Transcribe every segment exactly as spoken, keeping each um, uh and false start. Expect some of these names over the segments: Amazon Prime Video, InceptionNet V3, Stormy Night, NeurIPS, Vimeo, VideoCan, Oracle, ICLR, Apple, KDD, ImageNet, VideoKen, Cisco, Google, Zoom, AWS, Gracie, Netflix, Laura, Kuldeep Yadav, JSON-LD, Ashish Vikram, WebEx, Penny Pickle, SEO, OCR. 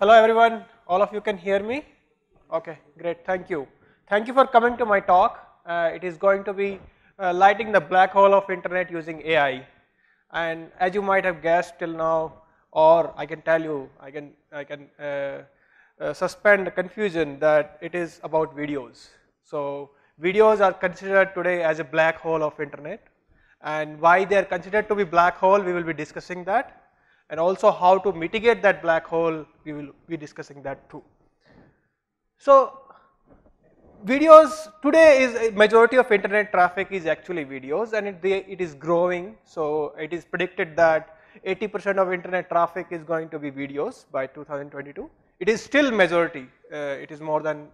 Hello everyone, all of you can hear me? Okay, great, thank you. Thank you for coming to my talk. Uh, it is going to be uh, lighting the black hole of internet using A I, and as you might have guessed till now, or I can tell you, I can, I can uh, uh, suspend the confusion that it is about videos. So videos are considered today as a black hole of internet, and why they are considered to be black hole we will be discussing that. And also how to mitigate that black hole, we will be discussing that too. So videos today is a majority of internet traffic is actually videos, and it, it is growing. So it is predicted that eighty percent of internet traffic is going to be videos by two thousand twenty-two. It is still majority, uh, it is more than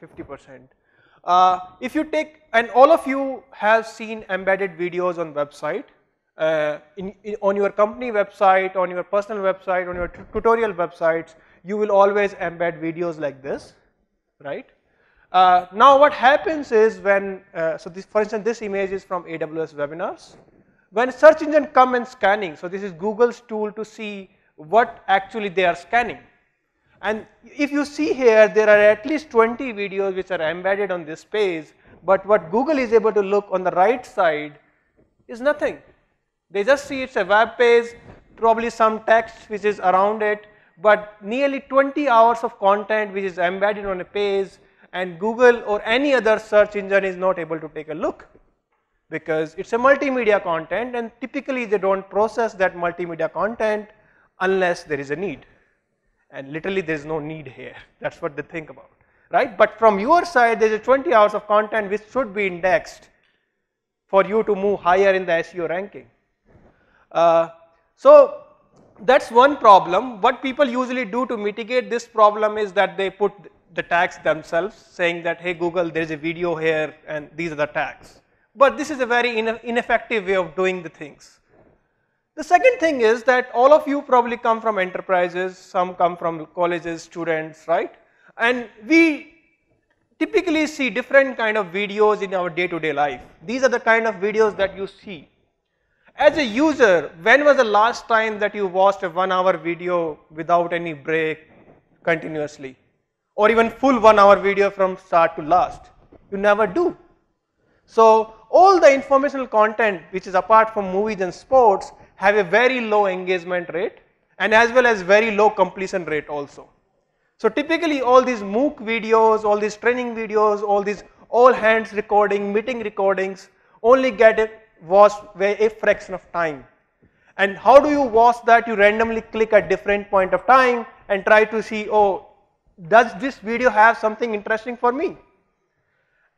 fifty percent. Uh, uh, if you take, and all of you have seen embedded videos on website. Uh, in, in, on your company website, on your personal website, on your tutorial websites, you will always embed videos like this, right? Uh, now what happens is when, uh, so this, for instance, this image is from A W S webinars. When search engine come and scanning, so this is Google's tool to see what actually they are scanning. And if you see here, there are at least twenty videos which are embedded on this page, but what Google is able to look on the right side is nothing. They just see it's a web page, probably some text which is around it, but nearly twenty hours of content which is embedded on a page, and Google or any other search engine is not able to take a look because it's a multimedia content, and typically they don't process that multimedia content unless there is a need, and literally there is no need here, that's what they think about, right? But from your side there is a twenty hours of content which should be indexed for you to move higher in the S E O ranking. Uh, so that's one problem. What people usually do to mitigate this problem is that they put the tags themselves, saying that, hey Google, there is a video here and these are the tags. But this is a very ineffective way of doing the things. The second thing is that all of you probably come from enterprises, some come from colleges, students, right? And we typically see different kind of videos in our day-to-day life. These are the kind of videos that you see. As a user, when was the last time that you watched a one hour video without any break continuously, or even full one hour video from start to last? You never do. So all the informational content which is apart from movies and sports have a very low engagement rate, and as well as very low completion rate also. So typically all these MOOC videos, all these training videos, all these all hands recording, meeting recordings only get a watch a fraction of time. And how do you watch that? You randomly click at different point of time and try to see, oh, does this video have something interesting for me?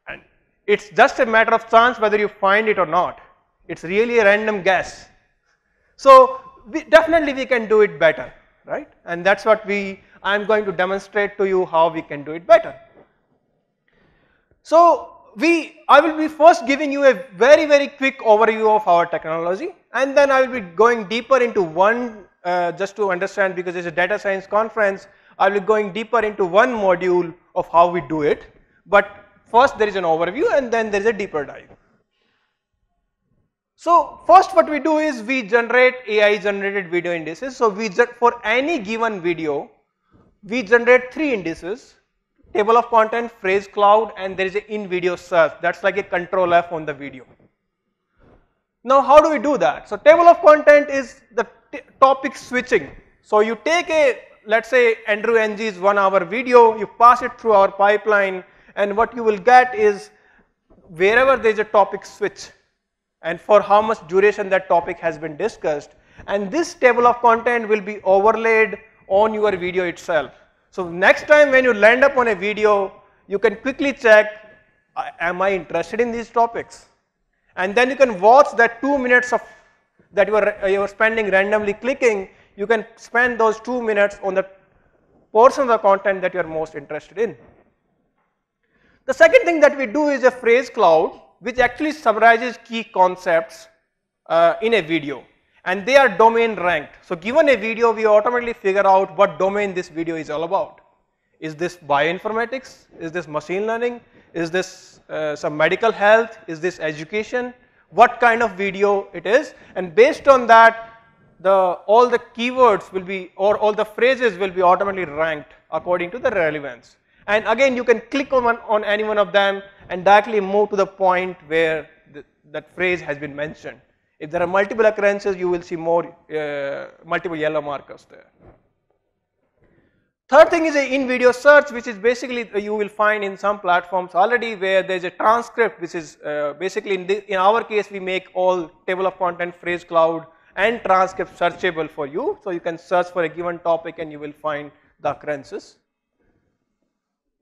And it's just a matter of chance whether you find it or not. It's really a random guess. So we definitely we can do it better, right? And that's what we I am going to demonstrate to you how we can do it better. So We, I will be first giving you a very very quick overview of our technology, and then I will be going deeper into one uh, just to understand, because it's a data science conference, I will be going deeper into one module of how we do it. But first there is an overview and then there is a deeper dive. So first what we do is we generate A I generated video indices. So we for any given video we generate three indices: table of content, phrase cloud, and there is a in video search, that's like a control F on the video. Now how do we do that? So table of content is the topic switching. So you take a, let's say, Andrew Ng's one hour video, you pass it through our pipeline, and what you will get is wherever there is a topic switch and for how much duration that topic has been discussed, and this table of content will be overlaid on your video itself. So next time when you land up on a video, you can quickly check, am I interested in these topics? And then you can watch that two minutes of that you are, you are spending randomly clicking, you can spend those two minutes on the portion of the content that you are most interested in. The second thing that we do is a phrase cloud, which actually summarizes key concepts uh, in a video, and they are domain ranked. So given a video, we automatically figure out what domain this video is all about. Is this bioinformatics? Is this machine learning? Is this uh, some medical health? Is this education? What kind of video it is? And based on that, the all the keywords will be, or all the phrases will be automatically ranked according to the relevance. And again, you can click on one, on any one of them and directly move to the point where the, that phrase has been mentioned. If there are multiple occurrences, you will see more uh, multiple yellow markers there. Third thing is a in-video search, which is basically you will find in some platforms already, where there is a transcript, which is uh, basically in, the, in our case we make all table of content, phrase cloud and transcript searchable for you. So you can search for a given topic and you will find the occurrences.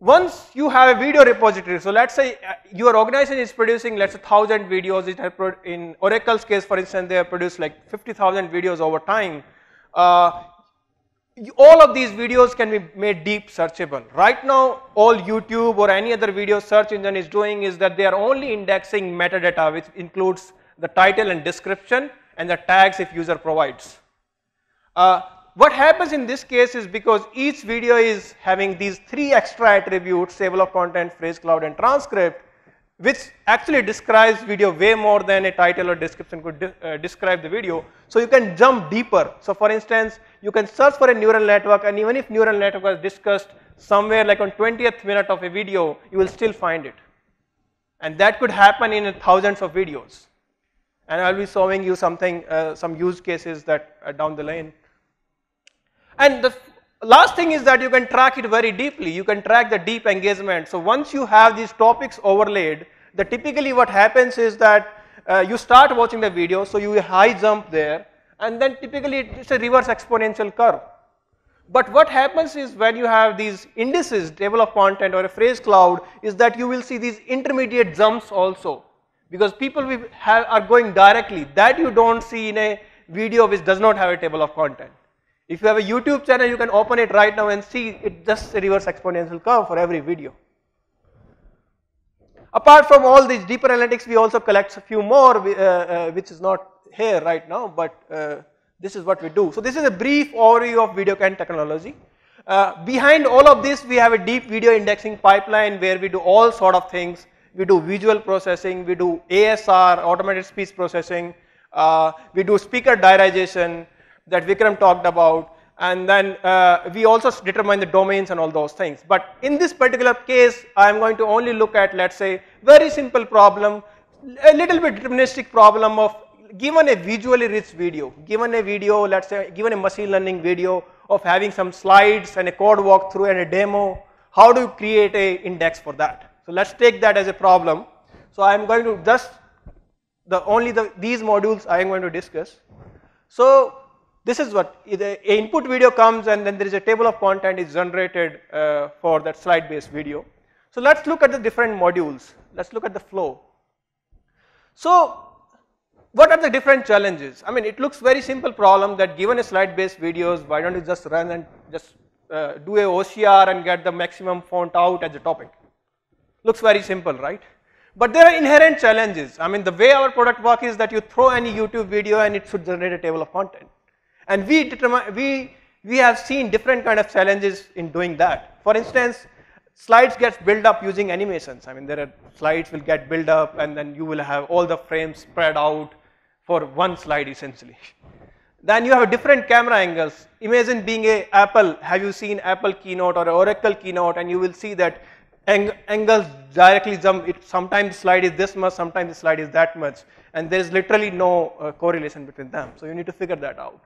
Once you have a video repository, so let's say your organization is producing, let's say thousand videos. It has in Oracle's case, for instance, they have produced like fifty thousand videos over time. Uh, you, all of these videos can be made deep searchable. Right now, all YouTube or any other video search engine is doing is that they are only indexing metadata, which includes the title and description and the tags if user provides. Uh, What happens in this case is, because each video is having these three extra attributes, table of content, phrase cloud and transcript, which actually describes video way more than a title or description could de uh, describe the video. So you can jump deeper. So for instance, you can search for a neural network, and even if neural network was discussed somewhere like on twentieth minute of a video, you will still find it. And that could happen in thousands of videos. And I will be showing you something, uh, some use cases that uh, down the lane. And the last thing is that you can track it very deeply. You can track the deep engagement. So once you have these topics overlaid, the typically what happens is that uh, you start watching the video, so you high jump there, and then typically it's a reverse exponential curve. But what happens is, when you have these indices, table of content or a phrase cloud, is that you will see these intermediate jumps also, because people will have, are going directly. That you don't see in a video which does not have a table of content. If you have a YouTube channel, you can open it right now and see it just a reverse exponential curve for every video. Apart from all these deeper analytics, we also collect a few more uh, uh, which is not here right now, but uh, this is what we do. So this is a brief overview of VideoCan technology. Uh, behind all of this, we have a deep video indexing pipeline where we do all sort of things. We do visual processing, we do A S R, automated speech processing, uh, we do speaker diarization that Vikram talked about, and then uh, we also determine the domains and all those things. But in this particular case, I am going to only look at, let's say, very simple problem, a little bit deterministic problem of, given a visually rich video, given a video, let's say, given a machine learning video of having some slides and a code walkthrough and a demo, how do you create a index for that? So let's take that as a problem. So I am going to just, the only the, these modules I am going to discuss. So this is what, the input video comes, and then there is a table of content is generated uh, for that slide based video. So let's look at the different modules, let's look at the flow. So what are the different challenges? I mean, it looks very simple problem that given a slide based videos, why don't you just run and just uh, do a O C R and get the maximum font out as a topic. Looks very simple, right? But there are inherent challenges. I mean, the way our product works is that you throw any YouTube video and it should generate a table of content. And we determine, we, we have seen different kind of challenges in doing that. For instance, slides gets built up using animations. I mean, there are slides will get built up, and then you will have all the frames spread out for one slide essentially. Then you have different camera angles. Imagine being a Apple, have you seen Apple keynote or Oracle keynote, and you will see that ang angles directly jump. It, sometimes the slide is this much, sometimes the slide is that much, and there is literally no uh, correlation between them. So you need to figure that out.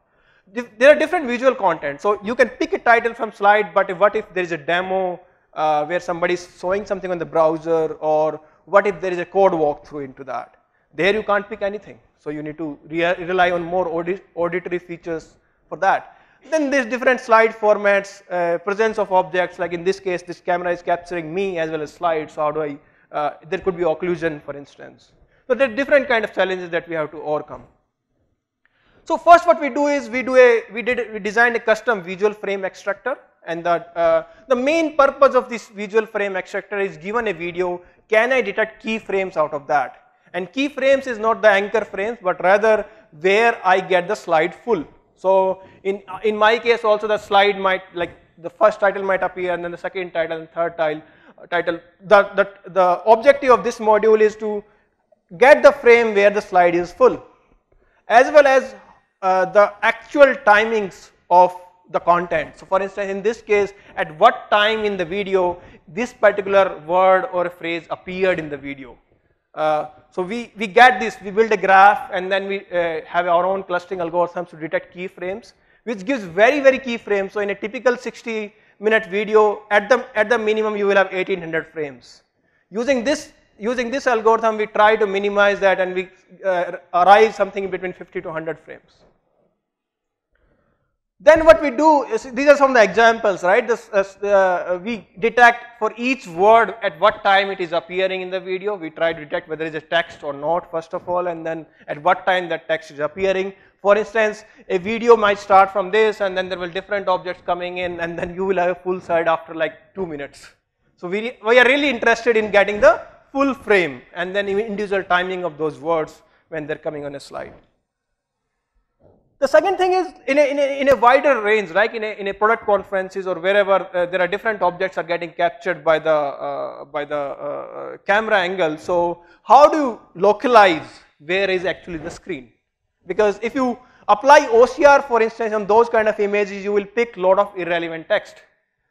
There are different visual content, so you can pick a title from slide, but if, what if there is a demo uh, where somebody is showing something on the browser, or what if there is a code walkthrough into that? There you can't pick anything, so you need to re rely on more audit auditory features for that. Then there is different slide formats, uh, presence of objects, like in this case this camera is capturing me as well as slides, so how do I, uh, there could be occlusion for instance. So there are different kind of challenges that we have to overcome. So first what we do is we do a, we did, we designed a custom visual frame extractor, and that uh, the main purpose of this visual frame extractor is, given a video, can I detect key frames out of that? And key frames is not the anchor frames, but rather where I get the slide full. So in, in my case also the slide might, like the first title might appear, and then the second title and third title. Uh, title. The, the, the objective of this module is to get the frame where the slide is full, as well as uh, the actual timings of the content. So for instance, in this case, at what time in the video this particular word or phrase appeared in the video. Uh, so we, we get this, we build a graph, and then we uh, have our own clustering algorithms to detect keyframes, which gives very very keyframes. So in a typical sixty minute video, at the, at the minimum you will have eighteen hundred frames. Using this, using this algorithm, we try to minimize that, and we uh, arrive something between fifty to one hundred frames. Then what we do is, these are some of the examples, right? This, uh, we detect for each word at what time it is appearing in the video. We try to detect whether it is a text or not, first of all, and then at what time that text is appearing. For instance, a video might start from this, and then there will different objects coming in, and then you will have a full slide after like two minutes. So we, we are really interested in getting the full frame and then individual timing of those words when they are coming on a slide. The second thing is, in a, in a, in a wider range, like in a, in a product conferences or wherever, uh, there are different objects are getting captured by the, uh, by the uh, camera angle. So how do you localize where is actually the screen? Because if you apply O C R, for instance, on those kind of images, you will pick lot of irrelevant text.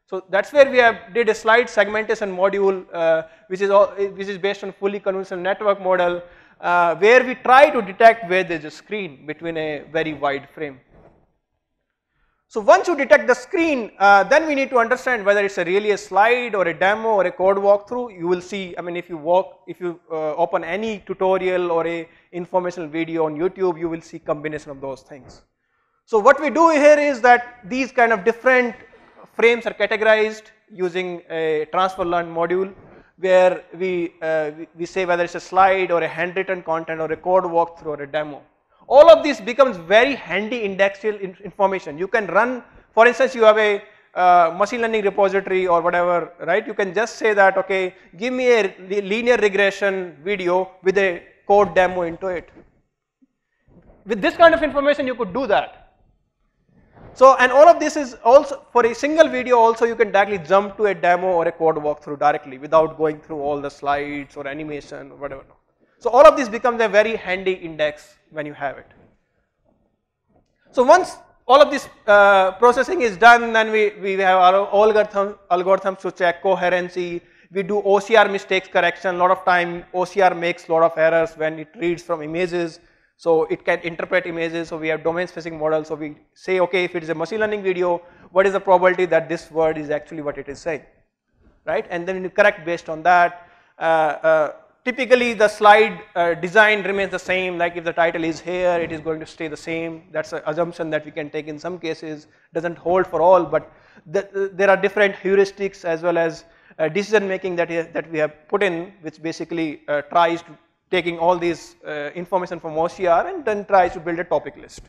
So that's where we have did a slide segmentation module, uh, which is all, which is based on fully convolutional network model, Uh, where we try to detect where there is a screen between a very wide frame. So once you detect the screen, uh, then we need to understand whether it is really a slide or a demo or a code walkthrough. You will see, I mean, if you walk, if you uh, open any tutorial or a informational video on YouTube, you will see combination of those things. So what we do here is that these kind of different frames are categorized using a transfer learn module, where we, uh, we say whether it's a slide or a handwritten content or a code walkthrough or a demo. All of this becomes very handy indexable information. You can run, for instance, you have a uh, machine learning repository or whatever, right? You can just say that, okay, give me a linear regression video with a code demo into it. With this kind of information, you could do that. So, and all of this is also for a single video, also you can directly jump to a demo or a code walkthrough directly without going through all the slides or animation or whatever. So all of this becomes a very handy index when you have it. So once all of this uh, processing is done, then we, we have our algorithm, algorithms to check coherency. We do O C R mistakes correction. A lot of time O C R makes a lot of errors when it reads from images. So it can interpret images, so we have domain specific models. So we say, okay, if it is a machine learning video, what is the probability that this word is actually what it is saying, right? And then you correct based on that. Uh, uh, typically the slide uh, design remains the same, like if the title is here, it is going to stay the same. That's an assumption that we can take in some cases, doesn't hold for all, but the, uh, there are different heuristics as well as uh, decision making that, is, that we have put in, which basically uh, tries to taking all these uh, information from O C R and then tries to build a topic list.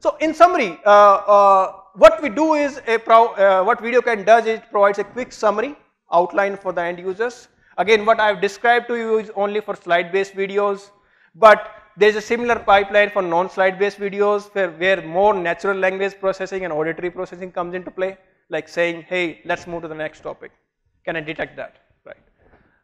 So in summary, uh, uh, what we do is, a pro uh, what VideoCan does is it provides a quick summary outline for the end users. Again, what I have described to you is only for slide based videos, but there is a similar pipeline for non slide based videos where, where more natural language processing and auditory processing comes into play, like saying, hey, let's move to the next topic, can I detect that?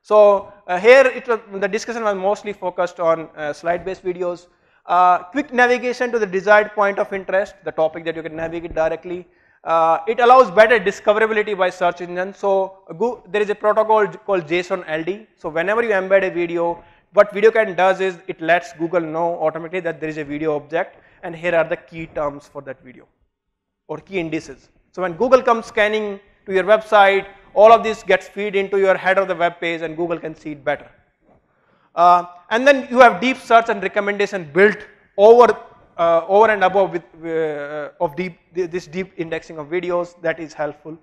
So uh, here it was, the discussion was mostly focused on uh, slide based videos, uh, quick navigation to the desired point of interest, the topic that you can navigate directly. Uh, it allows better discoverability by search engine. So Google, there is a protocol called JSON L D. So whenever you embed a video, what VideoCan does is it lets Google know automatically that there is a video object and here are the key terms for that video or key indices. So when Google comes scanning to your website, all of this gets feed into your head of the web page and Google can see it better. Uh, and then you have deep search and recommendation built over, uh, over and above with, uh, of deep, this deep indexing of videos that is helpful.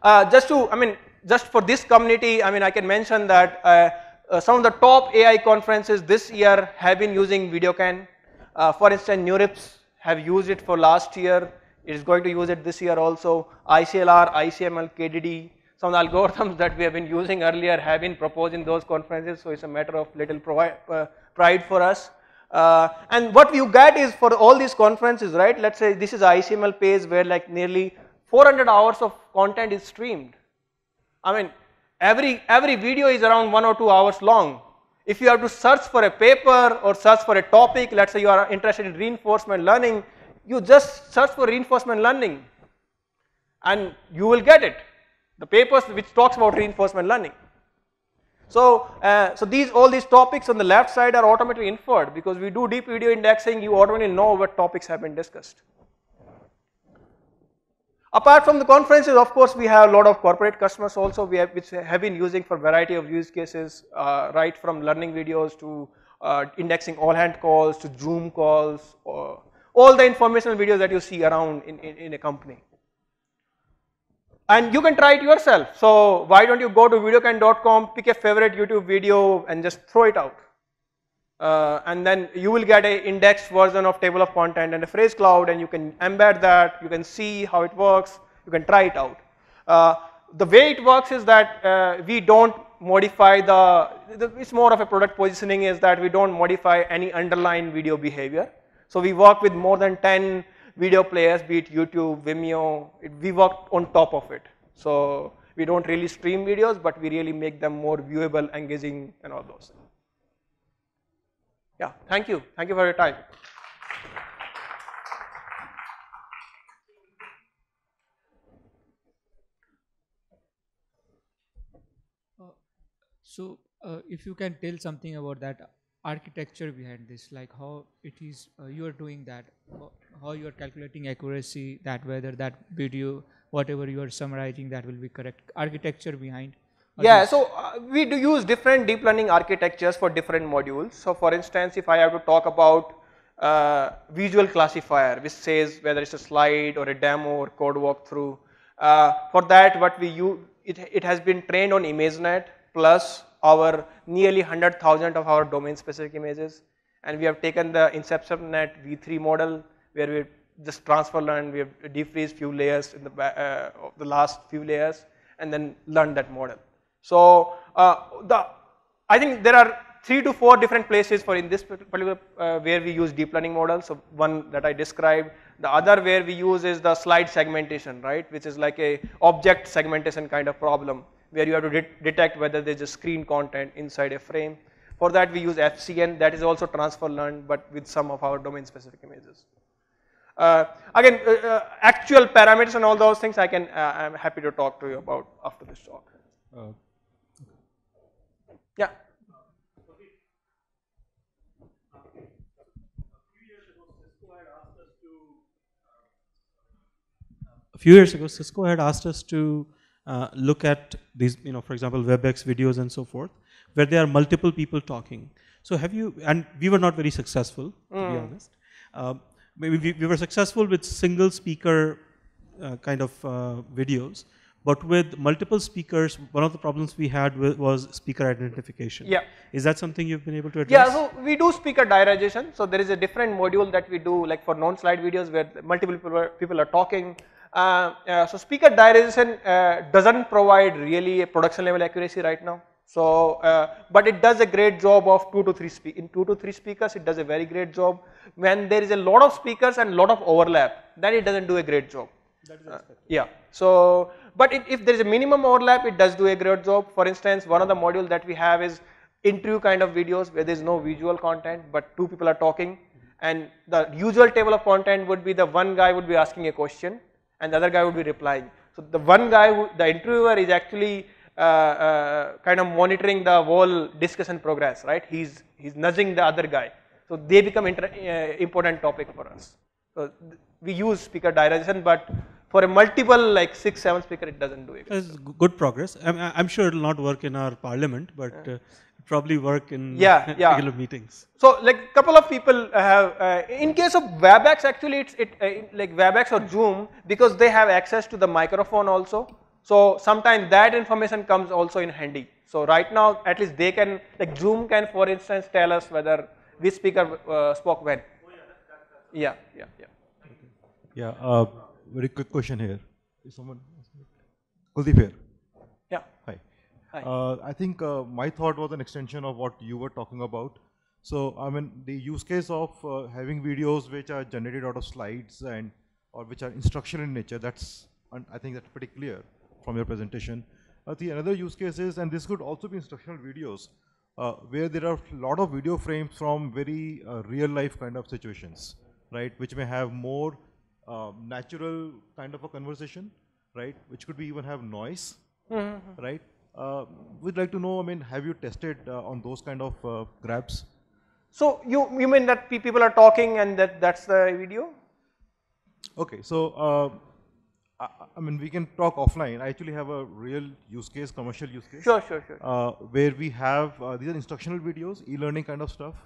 Uh, just to, I mean, just for this community, I mean, I can mention that uh, uh, some of the top A I conferences this year have been using VideoCan. Uh, for instance, NeurIPS have used it for last year. It is going to use it this year also. I C L R, I C M L, K D D, some of the algorithms that we have been using earlier have been proposed in those conferences, so it is a matter of little uh, pride for us. Uh, and what you get is for all these conferences, right, let us say this is I C M L page where like nearly four hundred hours of content is streamed. I mean, every, every video is around one or two hours long. If you have to search for a paper or search for a topic, let's say you are interested in reinforcement learning, you just search for reinforcement learning and you will get it, the papers which talks about reinforcement learning. So, uh, so these all these topics on the left side are automatically inferred because we do deep video indexing, you automatically know what topics have been discussed. Apart from the conferences, of course, we have a lot of corporate customers also we have, which have been using for variety of use cases, uh, right from learning videos to uh, indexing all hand calls to Zoom calls, or all the informational videos that you see around in, in, in a company. And you can try it yourself. So why don't you go to Video Ken dot com, pick a favorite YouTube video and just throw it out. Uh, and then you will get an indexed version of table of content and a phrase cloud, and you can embed that, you can see how it works, you can try it out. Uh, the way it works is that uh, we don't modify the, the, it's more of a product positioning is that we don't modify any underlying video behavior. So we work with more than ten video players, be it YouTube, Vimeo, it, we work on top of it. So we don't really stream videos, but we really make them more viewable, engaging and all those things. Yeah, thank you. Thank you for your time. Uh, so, uh, if you can tell something about that architecture behind this, like how it is uh, you are doing that, how you are calculating accuracy, that whether that video, whatever you are summarizing, that will be correct, architecture behind. Yeah, so uh, we do use different deep learning architectures for different modules. So for instance, if I have to talk about uh, visual classifier, which says whether it's a slide or a demo or code walkthrough, uh, for that what we use, it, it has been trained on ImageNet plus our nearly one hundred thousand of our domain specific images, and we have taken the InceptionNet V three model where we just transfer learn, we have defreeze few layers in the, uh, of the last few layers and then learn that model. So uh, the, I think there are three to four different places for in this particular uh, where we use deep learning models. So one that I described, the other where we use is the slide segmentation, right, which is like a object segmentation kind of problem where you have to de detect whether there is a screen content inside a frame. For that we use F C N, that is also transfer learned but with some of our domain specific images. Uh, again, uh, uh, actual parameters and all those things I can, uh, I am happy to talk to you about after this talk. Uh, Yeah. Okay. Uh, a few years ago, Cisco had asked us to. Uh, a few years ago, Cisco had asked us to uh, look at these, you know, for example, WebEx videos and so forth, where there are multiple people talking. So have you? And we were not very successful, to mm. be honest. Uh, maybe we, we were successful with single speaker uh, kind of uh, videos. But with multiple speakers, one of the problems we had with was speaker identification. Yeah. Is that something you've been able to address? Yeah, so we do speaker diarization. So there is a different module that we do, like for non-slide videos where multiple people are, people are talking. Uh, uh, so speaker diarization uh, doesn't provide really a production level accuracy right now. So, uh, but it does a great job of two to three speak in two to three speakers. It does a very great job. When there is a lot of speakers and lot of overlap, then it doesn't do a great job. That is expected. Uh, yeah. So. But it, if there is a minimum overlap, it does do a great job. For instance, one of the modules that we have is interview kind of videos where there is no visual content but two people are talking, and the usual table of content would be the one guy would be asking a question and the other guy would be replying. So the one guy, who, the interviewer is actually uh, uh, kind of monitoring the whole discussion progress, right? He's, he's nudging the other guy. So they become inter, uh, important topic for us. So we use speaker diarization, but for a multiple like six, seven speaker, it doesn't do it. That's good progress. I'm, I'm sure it will not work in our parliament, but yeah. uh, probably work in yeah, yeah. regular meetings. So like couple of people have, uh, in case of WebEx actually it's it, uh, like WebEx or Zoom, because they have access to the microphone also. So sometimes that information comes also in handy. So right now at least they can, like Zoom can for instance tell us whether this speaker uh, spoke when. Oh, yeah, that, that, that. yeah, yeah, yeah. Okay. Yeah. Uh, Very quick question here. Is someone? Kuldeep here. Yeah. Hi. Hi. Uh, I think uh, my thought was an extension of what you were talking about. So I mean the use case of uh, having videos which are generated out of slides and or which are instructional in nature. That's I think that's pretty clear from your presentation. Uh, the another use case is, and this could also be instructional videos, uh, where there are a lot of video frames from very uh, real life kind of situations, right, which may have more uh, natural kind of a conversation, right, which could be even have noise, mm-hmm. right. Uh, we'd like to know, I mean, have you tested uh, on those kind of uh, grabs? So you, you mean that people are talking and that that's the video? Okay, so uh, I, I mean, we can talk offline. I actually have a real use case, commercial use case. Sure, sure, sure. Uh, where we have, uh, these are instructional videos, e-learning kind of stuff,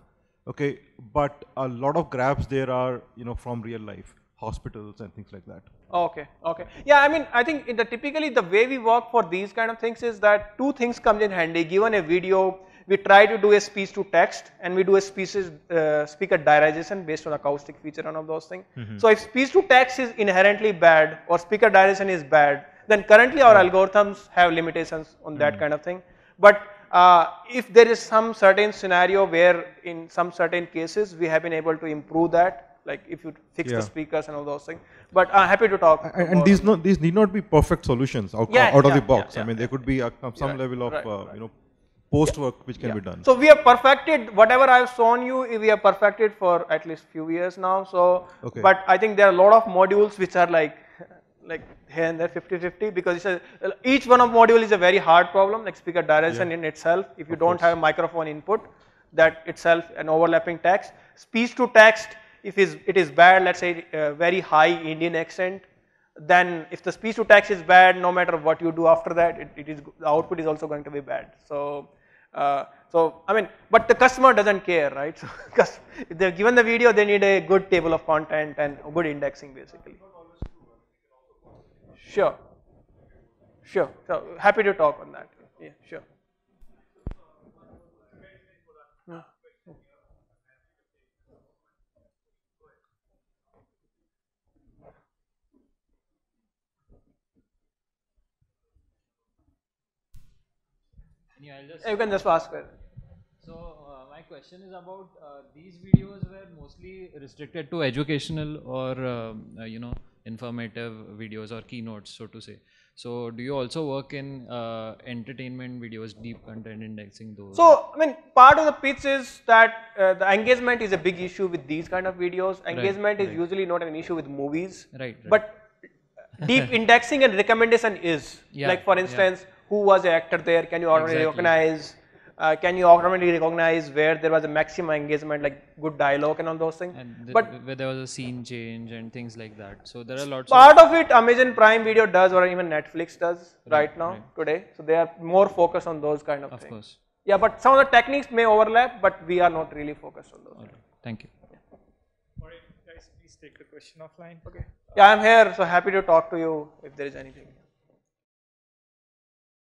okay, but a lot of grabs there are, you know, from real life, hospitals and things like that. Okay, okay. Yeah, I mean, I think in the typically the way we work for these kind of things is that two things come in handy. Given a video, we try to do a speech to text and we do a speech, uh, speaker diarization based on acoustic feature and all those things. Mm-hmm. So if speech to text is inherently bad or speaker diarization is bad, then currently our yeah. algorithms have limitations on mm-hmm. that kind of thing. But uh, if there is some certain scenario where in some certain cases we have been able to improve that, like if you fix yeah. the speakers and all those things, but I'm happy to talk. And, and these, not, these need not be perfect solutions out, yeah, out yeah, of the box. Yeah, yeah, I mean, yeah, there could be a, some right, level of right, uh, right. you know post yeah. work which can yeah. be done. So we have perfected whatever I have shown you. We have perfected for at least few years now. So, okay. but I think there are a lot of modules which are like like here and there fifty fifty because it's a, each one of module is a very hard problem. Like speaker direction yeah. in itself, if you of don't course. have a microphone input, that itself an overlapping text, speech to text. If it is bad, let's say uh, very high Indian accent, then if the speech to text is bad, no matter what you do after that, it, it is the output is also going to be bad. So, uh, so I mean, but the customer doesn't care, right? So, because if they're given the video, they need a good table of content and good indexing, basically. Sure, sure. So happy to talk on that. Yeah, sure. Yeah, I'll just you can just ask her. So uh, my question is about uh, these videos were mostly restricted to educational or um, uh, you know informative videos or keynotes, so to say. So do you also work in uh, entertainment videos, deep content indexing those? So I mean, part of the pitch is that uh, the engagement is a big issue with these kind of videos. Engagement right, is right. usually not an issue with movies, right? right. But deep indexing and recommendation is yeah, like for instance. Yeah. Who was the actor there? Can you automatically exactly. recognize? Uh, can you automatically recognize where there was a maximum engagement, like good dialogue and all those things? And the, but where there was a scene change and things like that. So there are lots. Part of, of it, Amazon Prime Video does, or even Netflix does right, right now right. today. So they are more focused on those kind of, of things. Of course. Yeah, but some of the techniques may overlap, but we are not really focused on those. All right. Thank you. Yeah. All right, guys, please take the question offline. Okay. Yeah, I'm here, so happy to talk to you if there is anything.